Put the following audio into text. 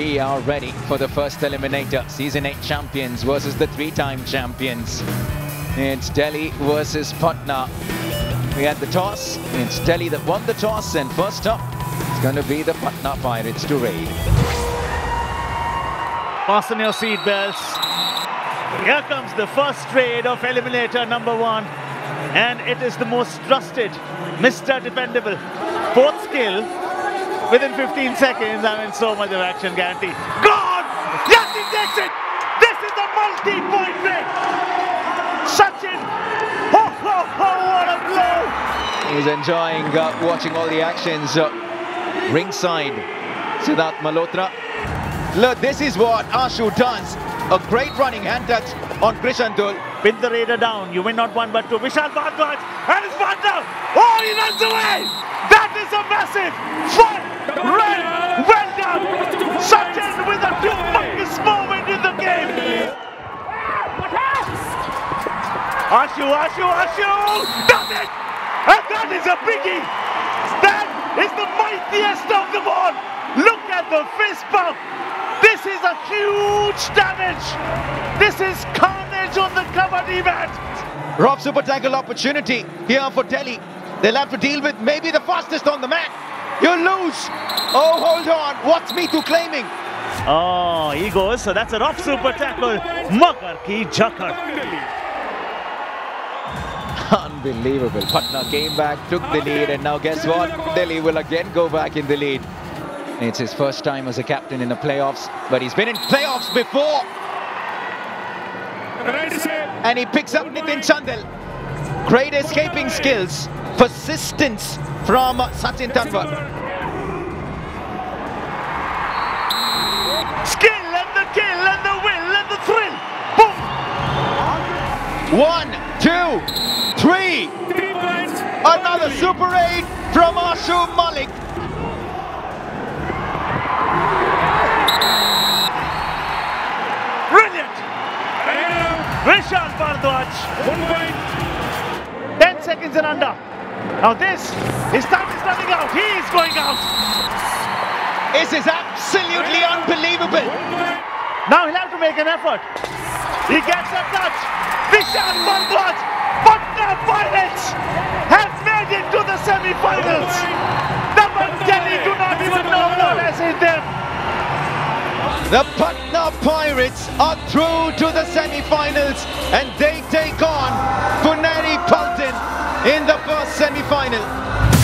We are ready for the first eliminator. Season 8 champions versus the three-time champions. It's Delhi versus Patna. We had the toss. It's Delhi that won the toss, and first up, it's going to be the Patna Pirates to raid. Fasten your seat belts. Here comes the first raid of eliminator number 1, and it is the most trusted, Mr. Dependable. Fourth skill, within 15 seconds, I mean, so much of action guarantee. Gone! Yes, he takes it! This is a multi-point raid! Sachin! Ho, ho, ho, what a blow! He's enjoying watching all the actions. Ringside, Siddharth Malhotra. Look, this is what Ashu does. A great running hand touch on Krishantul. Pin the raider down. You win not one but two. Vishal Bhardwaj and his partner. Oh, he runs away! That is a massive fight. Red, well done. Sachin with a humongous moment in the game. Ashu does it! And that is a biggie. That is the mightiest of them all. Look at the fist bump. This is a huge damage. This is carnage on the Kabaddi mat. Rob super tackle opportunity here for Delhi. They'll have to deal with maybe the fastest on the mat. You lose. Oh, hold on. What's Mithu claiming? Oh, he goes. So that's a rough super tackle. Magar ki jakar. Unbelievable. Patna came back, took the lead, and now guess what? Delhi will again go back in the lead. It's his first time as a captain in the playoffs, but he's been in playoffs before. And he picks up Nitin Chandel. Great escaping skills, persistence from Sachin Tanwar. Skill and the kill and the will and the thrill. Boom! 1, 2, 3. Another super 8 from Ashu Malik. Vishal Bhardwaj, 1 point, 10 seconds and under. Now this, his time is running out, he is going out. This is absolutely unbelievable. Now he'll have to make an effort. He gets a touch. Vishal Bhardwaj, Patna Pirates has made it to the semi-finals. The Delhi do not even know what has hit them. The Patna Pirates are through to the semi-finals, and they take on Funeri Paltin in the first semi-final.